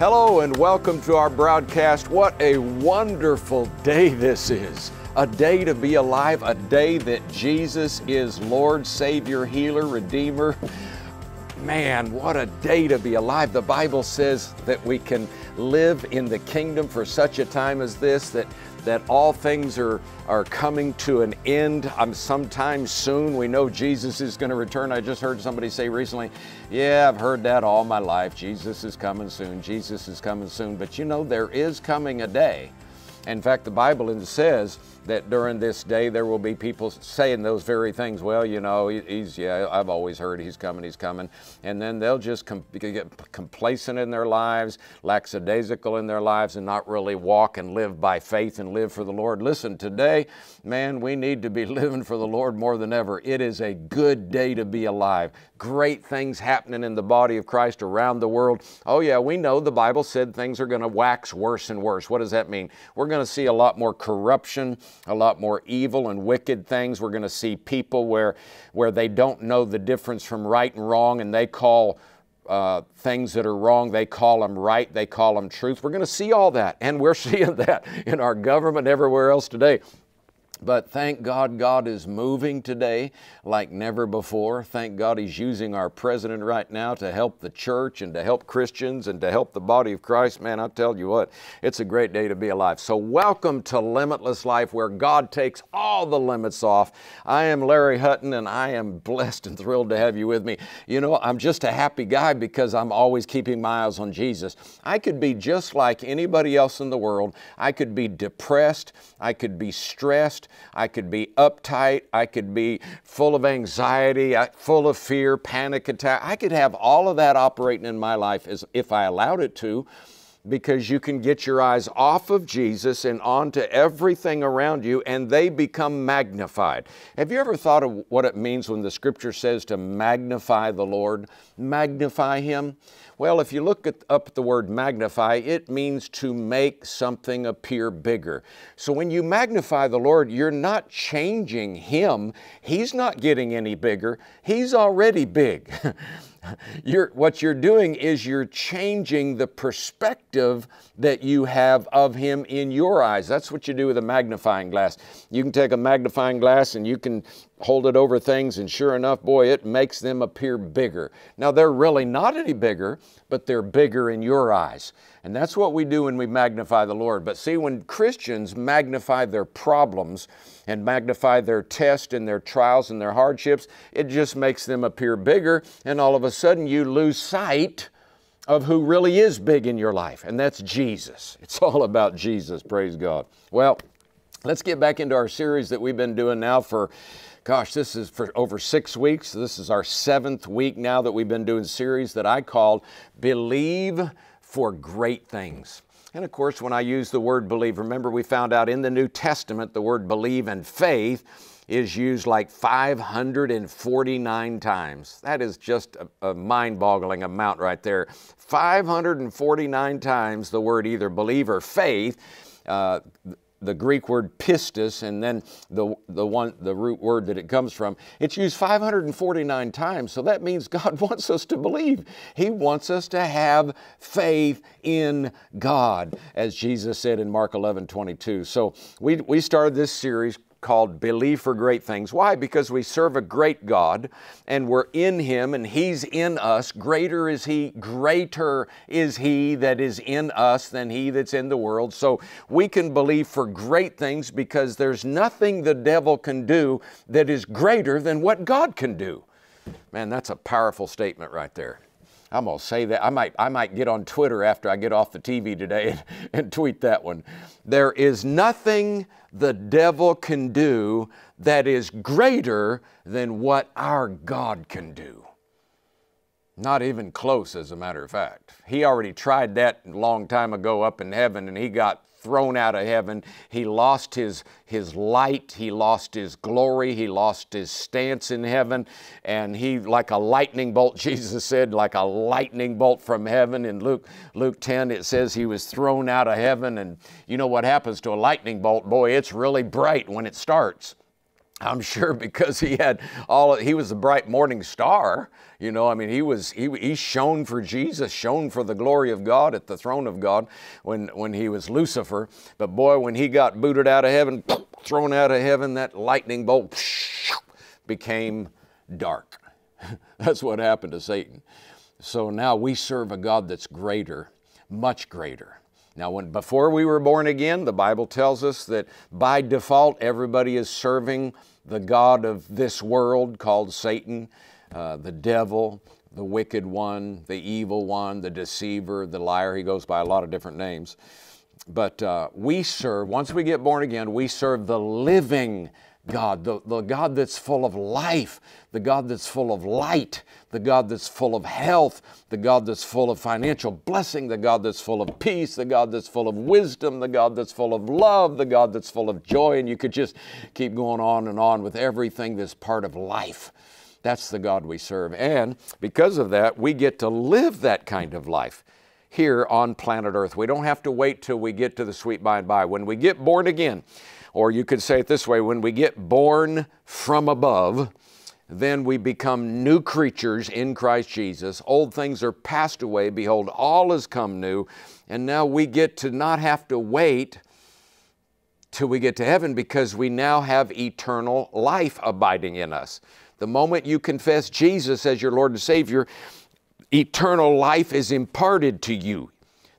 Hello and welcome to our broadcast. What a wonderful day this is. A day to be alive, a day that Jesus is Lord, Savior, Healer, Redeemer. Man, what a day to be alive. The Bible says that we can live in the kingdom for such a time as this, that all things are coming to an end sometime soon. We know Jesus is going to return. I just heard somebody say recently, yeah, I've heard that all my life. Jesus is coming soon. Jesus is coming soon. But you know, there is coming a day. In fact, the Bible says that during this day there will be people saying those very things. Well, you know, I've always heard he's coming. And then they'll just get complacent in their lives, lackadaisical in their lives, and not really walk and live by faith and live for the Lord. Listen, today, man, we need to be living for the Lord more than ever. It is a good day to be alive. Great things happening in the body of Christ around the world. Oh yeah, we know the Bible said things are going to wax worse and worse. What does that mean? We're going to see a lot more corruption, a lot more evil and wicked things. We're going to see people where they don't know the difference from right and wrong, and they call things that are wrong, they call them right, they call them truth. We're going to see all that, and we're seeing that in our government everywhere else today. But thank God, God is moving today like never before. Thank God He's using our president right now to help the church and to help Christians and to help the body of Christ. Man, I'll tell you what, it's a great day to be alive. So welcome to Limitless Life, where God takes all the limits off. I am Larry Hutton, and I am blessed and thrilled to have you with me. You know, I'm just a happy guy because I'm always keeping my eyes on Jesus. I could be just like anybody else in the world. I could be depressed. I could be stressed. I could be uptight, I could be full of anxiety, full of fear, panic attack. I could have all of that operating in my life as if I allowed it to, because you can get your eyes off of Jesus and onto everything around you, and they become magnified. Have you ever thought of what it means when the Scripture says to magnify the Lord, magnify Him? Well, if you look up the word magnify, it means to make something appear bigger. So when you magnify the Lord, you're not changing Him. He's not getting any bigger. He's already big. What you're doing is you're changing the perspective that you have of Him in your eyes. That's what you do with a magnifying glass. You can take a magnifying glass and you can hold it over things, and sure enough, boy, it makes them appear bigger. Now, they're really not any bigger, but they're bigger in your eyes. And that's what we do when we magnify the Lord. But see, when Christians magnify their problems and magnify their tests and their trials and their hardships, it just makes them appear bigger, and all of a sudden you lose sight of who really is big in your life, and that's Jesus. It's all about Jesus, praise God. Well, let's get back into our series that we've been doing now for, gosh, this is for over 6 weeks. This is our 7th week now that we've been doing a series that I called Believe for Great Things. And of course, when I use the word believe, remember we found out in the New Testament the word believe and faith is used like 549 times. That is just a mind-boggling amount right there. 549 times the word either believe or faith, the Greek word pistis, and then the root word that it comes from, it's used 549 times. So that means God wants us to believe. He wants us to have faith in God, as Jesus said in Mark 11:22. So we started this series called Believe for Great Things. Why? Because we serve a great God, and we're in Him, and He's in us. Greater is He that is in us than he that's in the world. So we can believe for great things because there's nothing the devil can do that is greater than what God can do. Man, that's a powerful statement right there. I'm going to say that. I might get on Twitter after I get off the TV today and tweet that one. There is nothing the devil can do that is greater than what our God can do. Not even close, as a matter of fact. He already tried that a long time ago up in heaven, and he got thrown out of heaven. He lost his light, he lost his glory, he lost his stance in heaven, and he, like a lightning bolt, Jesus said, like a lightning bolt from heaven. In Luke 10, it says he was thrown out of heaven, and you know what happens to a lightning bolt? Boy, it's really bright when it starts. I'm sure because he was the bright morning star, you know. I mean, he shone for Jesus, shone for the glory of God at the throne of God when he was Lucifer. But boy, when he got booted out of heaven, thrown out of heaven, that lightning bolt became dark. That's what happened to Satan. So now we serve a God that's greater, much greater. Now, before we were born again, the Bible tells us that by default, everybody is serving the god of this world called Satan, the devil, the wicked one, the evil one, the deceiver, the liar. He goes by a lot of different names. But once we get born again, we serve the living God, the God that's full of life, the God that's full of light, the God that's full of health, the God that's full of financial blessing, the God that's full of peace, the God that's full of wisdom, the God that's full of love, the God that's full of joy. And you could just keep going on and on with everything that's part of life. That's the God we serve. And because of that, we get to live that kind of life here on planet Earth. We don't have to wait till we get to the sweet by and by. When we get born again, or you could say it this way, when we get born from above, then we become new creatures in Christ Jesus. Old things are passed away. Behold, all has come new. And now we get to not have to wait till we get to heaven, because we now have eternal life abiding in us. The moment you confess Jesus as your Lord and Savior, eternal life is imparted to you.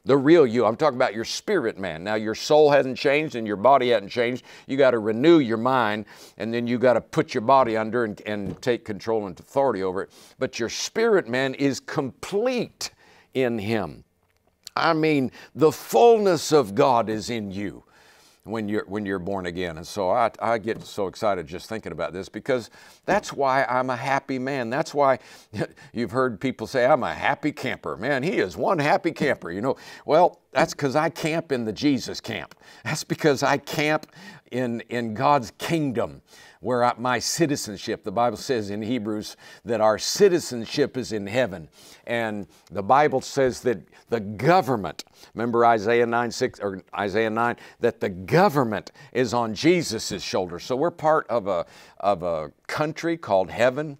The real you. I'm talking about your spirit man. Now, your soul hasn't changed and your body hasn't changed. You got to renew your mind, and then you got to put your body under and take control and authority over it. But your spirit man is complete in him. I mean, the fullness of God is in you when you're born again. And so I get so excited just thinking about this, because that's why I'm a happy man. That's why you've heard people say, I'm a happy camper. Man, he is one happy camper, you know. Well, that's because I camp in the Jesus camp. That's because I camp in God's kingdom, where my citizenship, the Bible says in Hebrews that our citizenship is in heaven. And the Bible says that the government, remember Isaiah 9, that the government is on Jesus' shoulders. So we're part of a country called heaven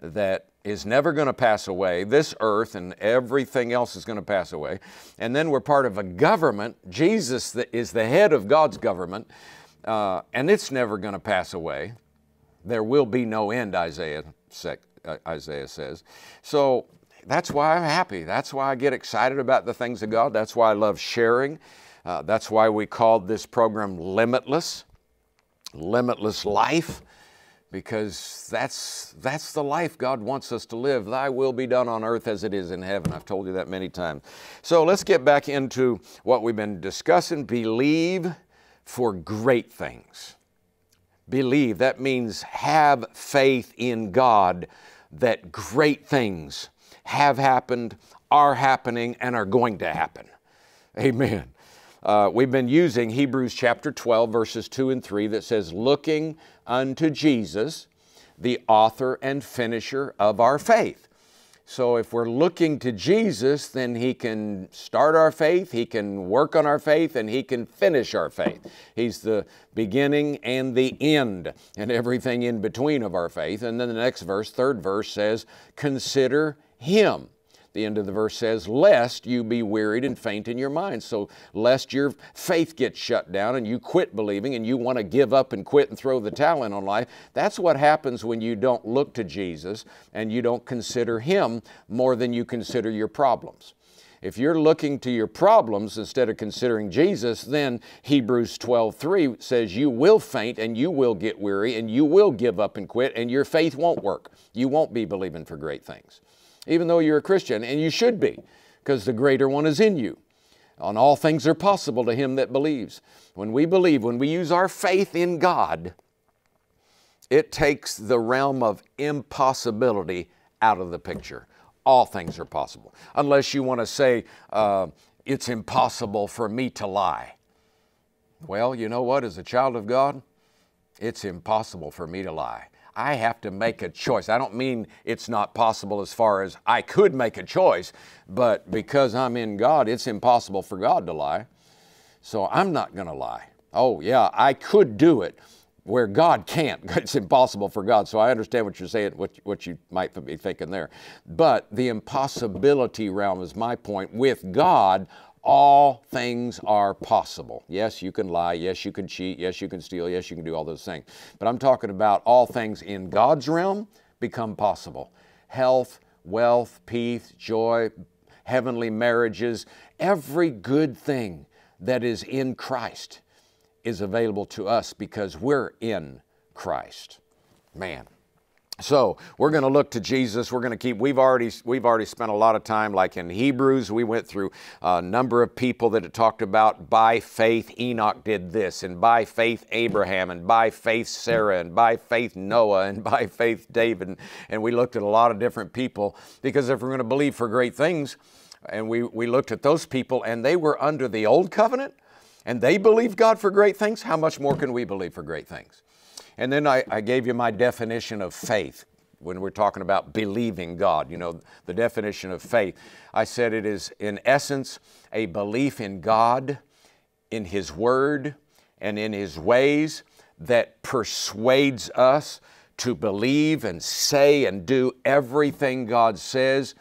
that is never going to pass away. This earth and everything else is going to pass away. And then we're part of a government. Jesus is the head of God's government, and it's never going to pass away. There will be no end, Isaiah says. So that's why I'm happy. That's why I get excited about the things of God. That's why I love sharing. That's why we called this program Limitless Life. Because that's the life God wants us to live. Thy will be done on earth as it is in heaven. I've told you that many times. So let's get back into what we've been discussing. Believe for great things. Believe, that means have faith in God that great things have happened, are happening, and are going to happen. Amen. We've been using Hebrews chapter 12, verses 2 and 3 that says, looking unto Jesus, the author and finisher of our faith. So if we're looking to Jesus, then he can start our faith, he can work on our faith, and he can finish our faith. He's the beginning and the end and everything in between of our faith. And then the next verse, third verse, says, consider him. The end of the verse says, lest you be wearied and faint in your mind. So lest your faith gets shut down and you quit believing and you want to give up and quit and throw the towel in on life. That's what happens when you don't look to Jesus and you don't consider him more than you consider your problems. If you're looking to your problems instead of considering Jesus, then Hebrews 12:3 says you will faint and you will get weary and you will give up and quit and your faith won't work. You won't be believing for great things. Even though you're a Christian, and you should be, because the greater one is in you. And all things are possible to him that believes. When we believe, when we use our faith in God, it takes the realm of impossibility out of the picture. All things are possible. Unless you want to say, it's impossible for me to lie. Well, you know what? As a child of God, it's impossible for me to lie. I have to make a choice. I don't mean it's not possible as far as I could make a choice, but because I'm in God, it's impossible for God to lie. So I'm not going to lie. Oh yeah, I could do it, where God can't. It's impossible for God. So I understand what you're saying, what you might be thinking there. But the impossibility realm is my point. With God, all things are possible. Yes, you can lie. Yes, you can cheat. Yes, you can steal. Yes, you can do all those things. But I'm talking about all things in God's realm become possible. Health, wealth, peace, joy, heavenly marriages, every good thing that is in Christ is available to us because we're in Christ. Man. So we're going to look to Jesus. We're going to keep, we've already spent a lot of time, like in Hebrews, we went through a number of people that had talked about by faith Enoch did this, and by faith Abraham, and by faith Sarah, and by faith Noah, and by faith David. And we looked at a lot of different people, because if we're going to believe for great things, and we looked at those people, and they were under the old covenant, and they believed God for great things, how much more can we believe for great things? And then I gave you my definition of faith when we're talking about believing God. You know, the definition of faith. I said it is, in essence, a belief in God, in His Word, and in His ways that persuades us to believe and say and do everything God says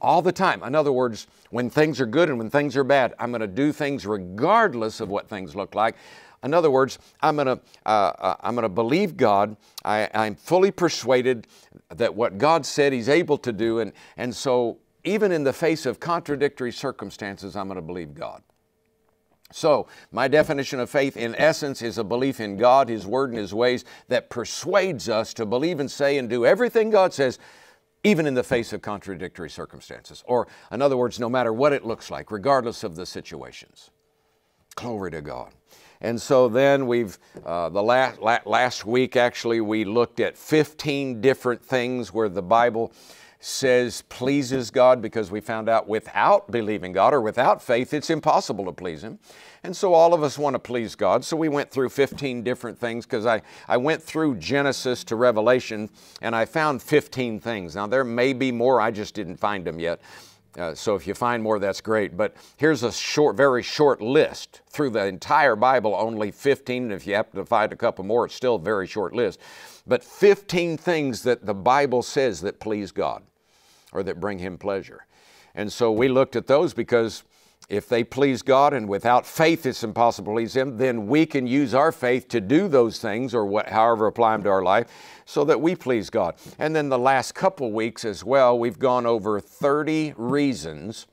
all the time. In other words, when things are good and when things are bad, I'm going to do things regardless of what things look like. In other words, I'm gonna believe God. I'm fully persuaded that what God said He's able to do, and so even in the face of contradictory circumstances, I'm gonna believe God. So my definition of faith, in essence, is a belief in God, His Word, and His ways that persuades us to believe and say and do everything God says, even in the face of contradictory circumstances. Or, in other words, no matter what it looks like, regardless of the situations. Glory to God. And so then we've, last week actually, we looked at 15 different things where the Bible says pleases God, because we found out without believing God or without faith, it's impossible to please Him. And so all of us want to please God. So we went through 15 different things, because I went through Genesis to Revelation and I found 15 things. Now there may be more, I just didn't find them yet. So if you find more, that's great. But here's a short, very short list through the entire Bible, only 15. And if you happen to find a couple more, it's still a very short list. But 15 things that the Bible says that please God or that bring Him pleasure. And so we looked at those, because if they please God and without faith it's impossible to please Him, then we can use our faith to do those things, or however apply them to our life, so that we please God. And then the last couple weeks as well, we've gone over 30 reasons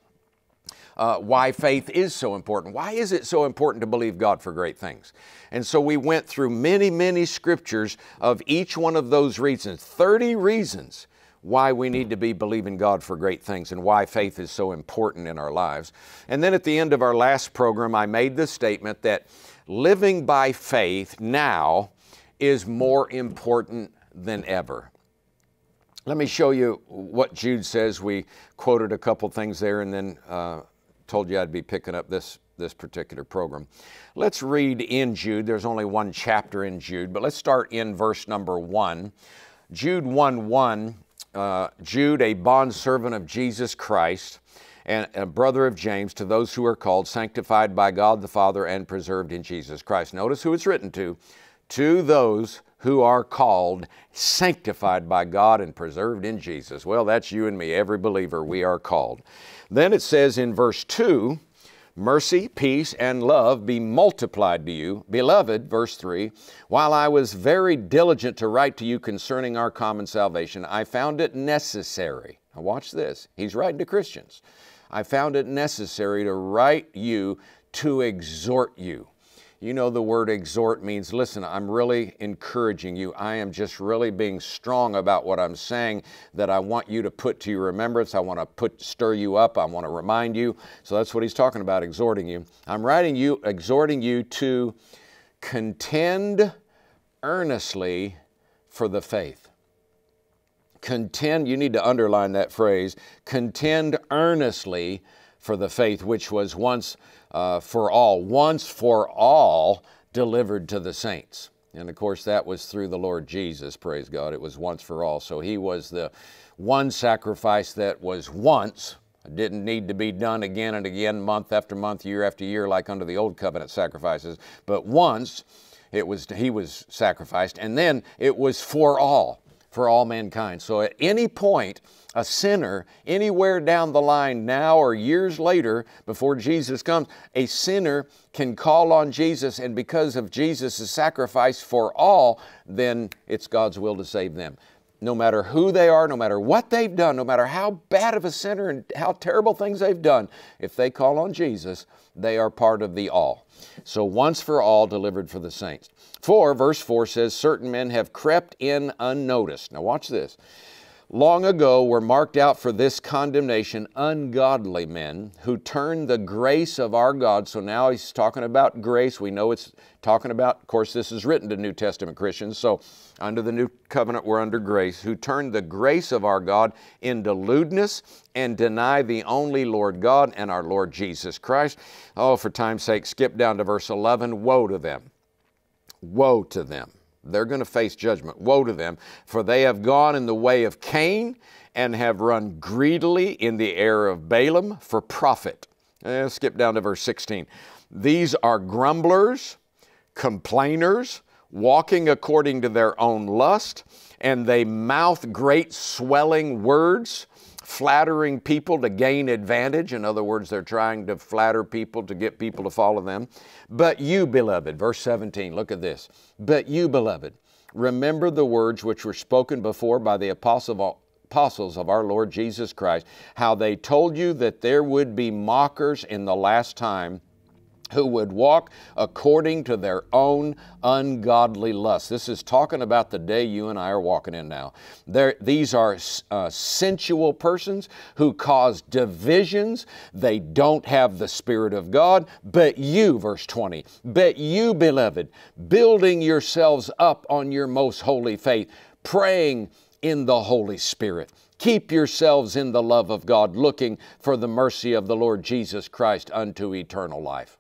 why faith is so important. Why is it so important to believe God for great things? And so we went through many, many scriptures of each one of those reasons, 30 reasons why we need to be believing God for great things and why faith is so important in our lives. And then at the end of our last program, I made the statement that living by faith now is more important than ever. Let me show you what Jude says. We quoted a couple things there and then told you I'd be picking up this particular program. Let's read in Jude. There's only one chapter in Jude, but let's start in verse number 1. Jude 1:1. Jude, a bondservant of Jesus Christ and a brother of James, to those who are called, sanctified by God the Father, and preserved in Jesus Christ. Notice who it's written to those who are called, sanctified by God, and preserved in Jesus. Well, that's you and me, every believer, we are called. Then it says in verse 2, mercy, peace, and love be multiplied to you. Beloved, verse 3, while I was very diligent to write to you concerning our common salvation, I found it necessary. Now watch this. He's writing to Christians. I found it necessary to write you to exhort you. You know, the word exhort means, listen, I'm really encouraging you. I am just really being strong about what I'm saying, that I want you to put to your remembrance. I want to stir you up. I want to remind you. So that's what he's talking about, exhorting you. I'm writing you, exhorting you to contend earnestly for the faith. Contend, you need to underline that phrase, contend earnestly for the faith which was once for all delivered to the saints. And of course that was through the Lord Jesus, praise God. It was once for all. So He was the one sacrifice that was once, didn't need to be done again and again, month after month, year after year, like under the old covenant sacrifices, but once It was, he was sacrificed. And then it was for all mankind. So at any point, a sinner, anywhere down the line now or years later before Jesus comes, a sinner can call on Jesus, and because of Jesus' sacrifice for all, then it's God's will to save them. No matter who they are, no matter what they've done, no matter how bad of a sinner and how terrible things they've done, if they call on Jesus, they are part of the all. So once for all delivered for the saints. For, verse 4 says, certain men have crept in unnoticed. Now watch this. Long ago were marked out for this condemnation ungodly men who turned the grace of our God. So now he's talking about grace. We know it's talking about, of course, this is written to New Testament Christians. So under the new covenant, we're under grace, who turned the grace of our God into lewdness and deny the only Lord God and our Lord Jesus Christ. Oh, for time's sake, skip down to verse 11. Woe to them. Woe to them. They're going to face judgment. Woe to them, for they have gone in the way of Cain and have run greedily in the error of Balaam for profit. Skip down to verse 16. These are grumblers, complainers, walking according to their own lust, and they mouth great swelling words, flattering people to gain advantage. In other words, they're trying to flatter people to get people to follow them. But you, beloved, verse 17, look at this. But you, beloved, remember the words which were spoken before by the apostles of our Lord Jesus Christ, how they told you that there would be mockers in the last time who would walk according to their own ungodly lust. This is talking about the day you and I are walking in now. These are sensual persons who cause divisions. They don't have the Spirit of God. But you, verse 20, but you, beloved, building yourselves up on your most holy faith, praying in the Holy Spirit. Keep yourselves in the love of God, looking for the mercy of the Lord Jesus Christ unto eternal life.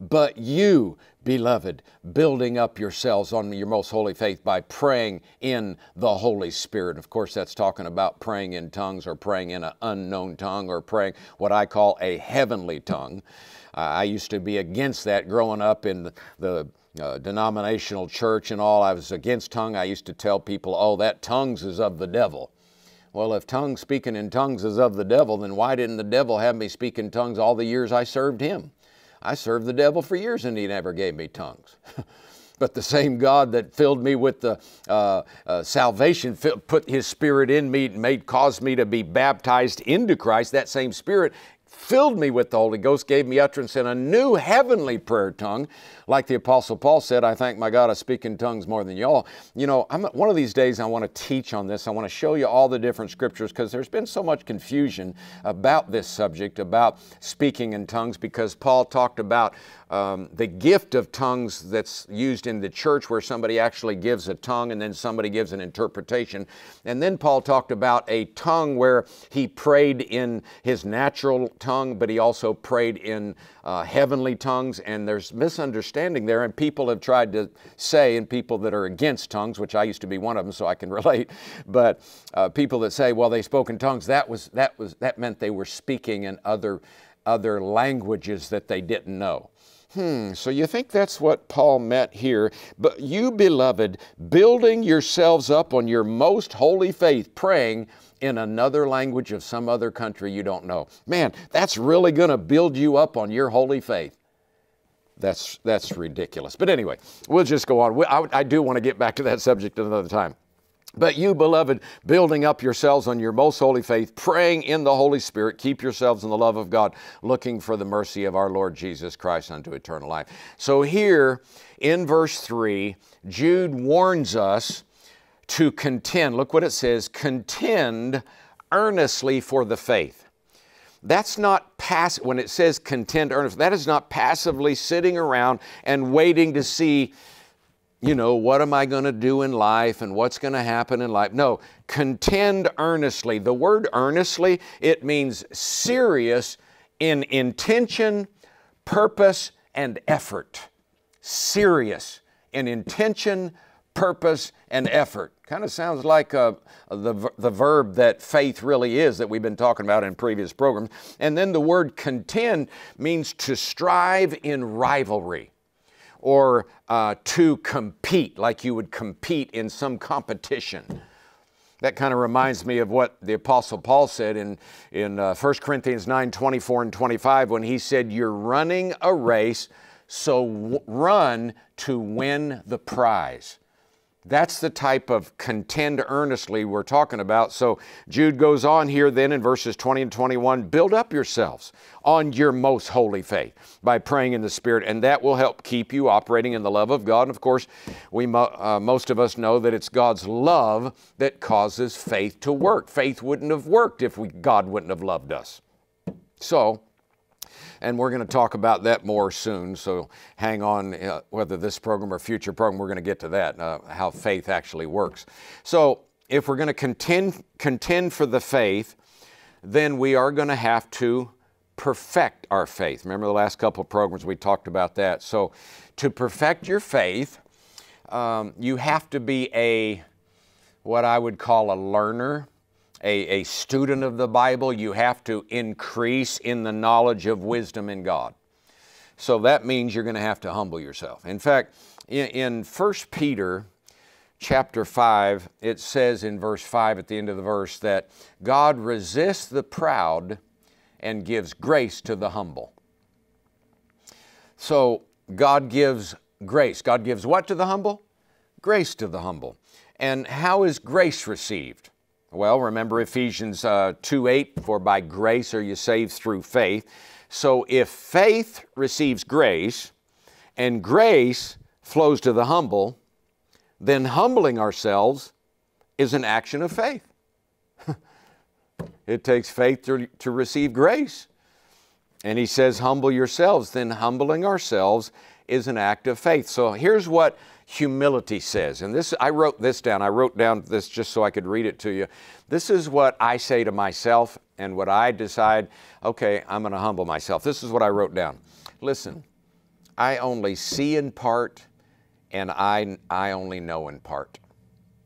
But you, beloved, building up yourselves on your most holy faith by praying in the Holy Spirit. Of course, that's talking about praying in tongues or praying in an unknown tongue or praying what I call a heavenly tongue. I used to be against that growing up in the denominational church and all. I was against tongue. I used to tell people, oh, that tongues is of the devil. Well, if tongues, speaking in tongues is of the devil, then why didn't the devil have me speak in tongues all the years I served him? I served the devil for years and he never gave me tongues. But the same God that filled me with the salvation, put His Spirit in me, caused me to be baptized into Christ, that same Spirit filled me with the Holy Ghost, gave me utterance in a new heavenly prayer tongue. Like the Apostle Paul said, I thank my God I speak in tongues more than y'all. You know, one of these days I want to teach on this. I want to show you all the different scriptures because there's been so much confusion about this subject, about speaking in tongues, because Paul talked about the gift of tongues that's used in the church where somebody actually gives a tongue and then somebody gives an interpretation. And then Paul talked about a tongue where he prayed in his natural tongue, but he also prayed in heavenly tongues, and there's misunderstanding there, and people have tried to say, and people that are against tongues, which I used to be one of them, so I can relate, but people that say, well, they spoke in tongues, that meant they were speaking in other languages that they didn't know. So you think that's what Paul meant here. But you, beloved, building yourselves up on your most holy faith, praying in another language of some other country you don't know. Man, that's really going to build you up on your holy faith. That's ridiculous. But anyway, we'll just go on. I do want to get back to that subject another time. But you, beloved, building up yourselves on your most holy faith, praying in the Holy Spirit, keep yourselves in the love of God, looking for the mercy of our Lord Jesus Christ unto eternal life. So here in verse 3, Jude warns us to contend. Look what it says, contend earnestly for the faith. That's not passive. When it says contend earnestly, that is not passively sitting around and waiting to see, you know, what am I going to do in life and what's going to happen in life? No, contend earnestly. The word earnestly, it means serious in intention, purpose, and effort. Serious in intention, purpose, and effort. Kind of sounds like the verb that faith really is that we've been talking about in previous programs. And then the word contend means to strive in rivalry or to compete, like you would compete in some competition. That kind of reminds me of what the Apostle Paul said in 1 Corinthians 9, 24 and 25, when he said, you're running a race, so run to win the prize. That's the type of contend earnestly we're talking about. So Jude goes on here then in verses 20 and 21, build up yourselves on your most holy faith by praying in the Spirit, and that will help keep you operating in the love of God. And of course, we most of us know that it's God's love that causes faith to work. Faith wouldn't have worked if God wouldn't have loved us. So, and we're going to talk about that more soon, so hang on, whether this program or future program, we're going to get to that, how faith actually works. So if we're going to contend for the faith, then we are going to have to perfect our faith. Remember the last couple of programs we talked about that. So to perfect your faith, you have to be a, what I would call a learner. A student of the Bible, you have to increase in the knowledge of wisdom in God. So that means you're going to have to humble yourself. In fact, in 1 Peter chapter 5, it says in verse 5 at the end of the verse that God resists the proud and gives grace to the humble. So God gives grace. God gives what to the humble? Grace to the humble. And how is grace received? Well, remember Ephesians 2:8, for by grace are you saved through faith. So if faith receives grace and grace flows to the humble, then humbling ourselves is an action of faith. It takes faith to receive grace. And he says, humble yourselves, then humbling ourselves is an act of faith. So here's what humility says, and this, I wrote this down. I wrote down this just so I could read it to you. This is what I say to myself and what I decide, okay, I'm going to humble myself. This is what I wrote down. Listen, I only see in part and I only know in part.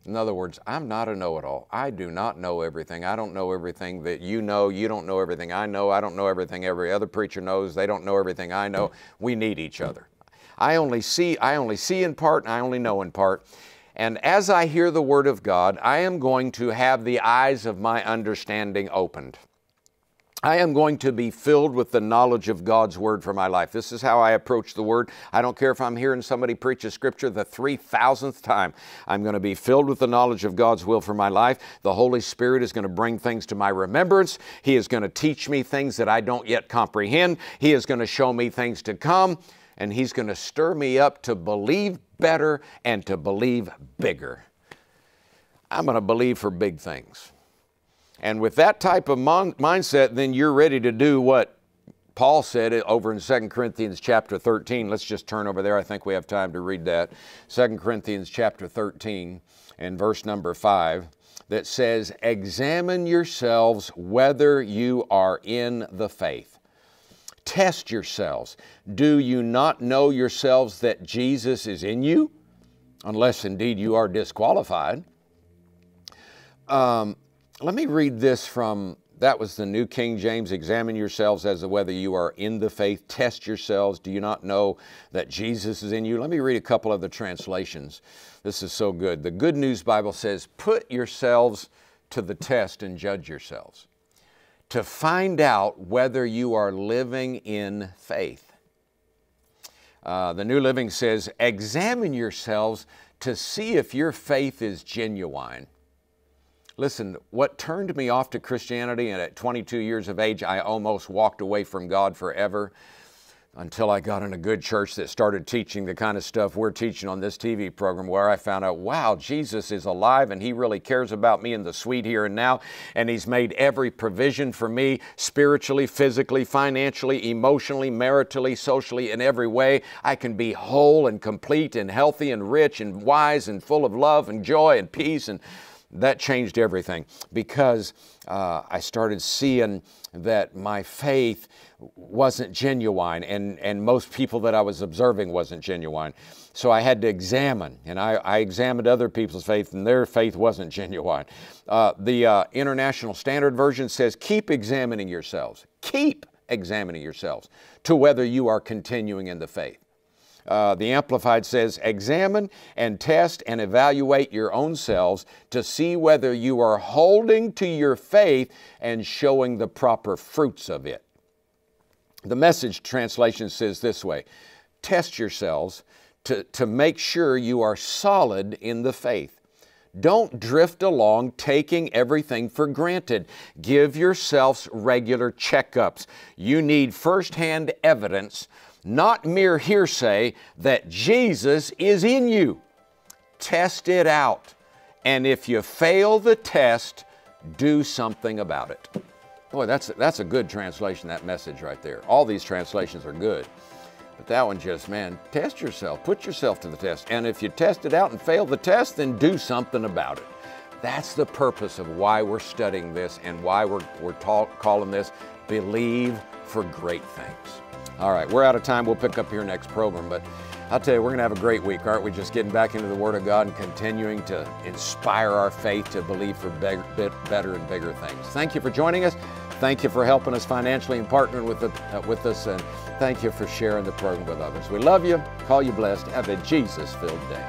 In other words, I'm not a know-it-all. I do not know everything. I don't know everything that you know. You don't know everything I know. I don't know everything every other preacher knows. They don't know everything I know. We need each other. I only see in part, and I only know in part. And as I hear the Word of God, I am going to have the eyes of my understanding opened. I am going to be filled with the knowledge of God's Word for my life. This is how I approach the Word. I don't care if I'm hearing somebody preach a Scripture the 3,000th time. I'm going to be filled with the knowledge of God's will for my life. The Holy Spirit is going to bring things to my remembrance. He is going to teach me things that I don't yet comprehend. He is going to show me things to come. And He's going to stir me up to believe better and to believe bigger. I'm going to believe for big things. And with that type of mindset, then you're ready to do what Paul said over in 2 Corinthians chapter 13. Let's just turn over there. I think we have time to read that. 2 Corinthians chapter 13 and verse number 5 that says, examine yourselves whether you are in the faith. Test yourselves. Do you not know yourselves that Jesus is in you? Unless indeed you are disqualified. Let me read this from, that was the New King James, examine yourselves as to whether you are in the faith. Test yourselves. Do you not know that Jesus is in you? Let me read a couple other translations. This is so good. The Good News Bible says, put yourselves to the test and judge yourselves, to find out whether you are living in faith. The New Living says, examine yourselves to see if your faith is genuine. Listen, what turned me off to Christianity, and at 22 years of age, I almost walked away from God forever until I got in a good church that started teaching the kind of stuff we're teaching on this TV program, where I found out, wow, Jesus is alive and He really cares about me in the sweet here and now, and He's made every provision for me spiritually, physically, financially, emotionally, maritally, socially, in every way. I can be whole and complete and healthy and rich and wise and full of love and joy and peace, and that changed everything because I started seeing that my faith wasn't genuine, and most people that I was observing wasn't genuine. So I had to examine, and I examined other people's faith, and their faith wasn't genuine. The International Standard Version says, keep examining yourselves. Keep examining yourselves to whether you are continuing in the faith. The Amplified says, examine and test and evaluate your own selves to see whether you are holding to your faith and showing the proper fruits of it. The Message translation says this way, test yourselves to make sure you are solid in the faith. Don't drift along taking everything for granted. Give yourselves regular checkups. You need firsthand evidence, not mere hearsay, that Jesus is in you. Test it out. And if you fail the test, do something about it. Boy, that's a good translation, that Message right there. All these translations are good. But that one just, man, test yourself, put yourself to the test. And if you test it out and fail the test, then do something about it. That's the purpose of why we're studying this and why we're calling this Believe for Great Things. All right, we're out of time. We'll pick up here next program. But I'll tell you, we're going to have a great week, aren't we? Just getting back into the Word of God and continuing to inspire our faith to believe for better and bigger things. Thank you for joining us. Thank you for helping us financially and partnering with us, and thank you for sharing the program with others. We love you, call you blessed, have a Jesus-filled day.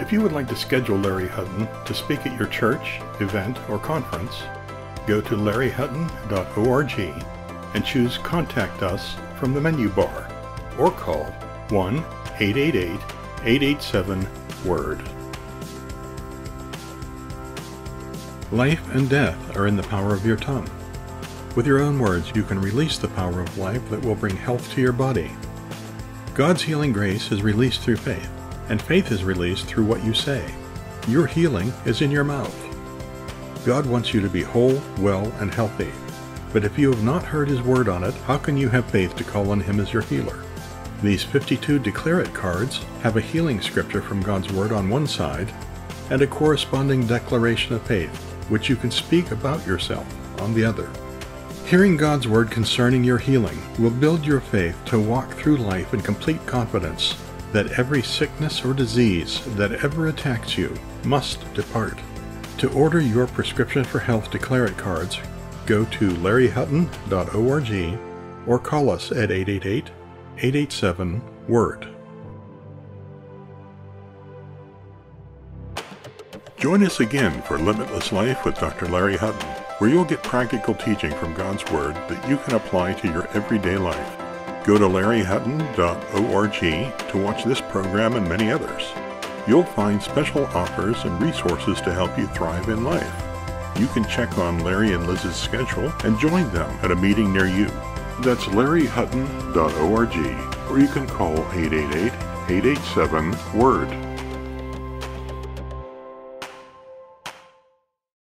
If you would like to schedule Larry Hutton to speak at your church, event, or conference, go to larryhutton.org and choose Contact Us from the menu bar, or call 1-888-887-WORD. Life and death are in the power of your tongue. With your own words, you can release the power of life that will bring health to your body. God's healing grace is released through faith, and faith is released through what you say. Your healing is in your mouth. God wants you to be whole, well, and healthy. But if you have not heard His word on it, how can you have faith to call on Him as your healer? These 52 Declare It cards have a healing scripture from God's word on one side, and a corresponding declaration of faith, which you can speak about yourself on the other. Hearing God's word concerning your healing will build your faith to walk through life in complete confidence that every sickness or disease that ever attacks you must depart. To order your prescription for health Declare It cards, go to larryhutton.org or call us at 888-887-WORD. Join us again for Limitless Life with Dr. Larry Hutton, where you'll get practical teaching from God's Word that you can apply to your everyday life. Go to larryhutton.org to watch this program and many others. You'll find special offers and resources to help you thrive in life. You can check on Larry and Liz's schedule and join them at a meeting near you. That's larryhutton.org, or you can call 888-887-WORD.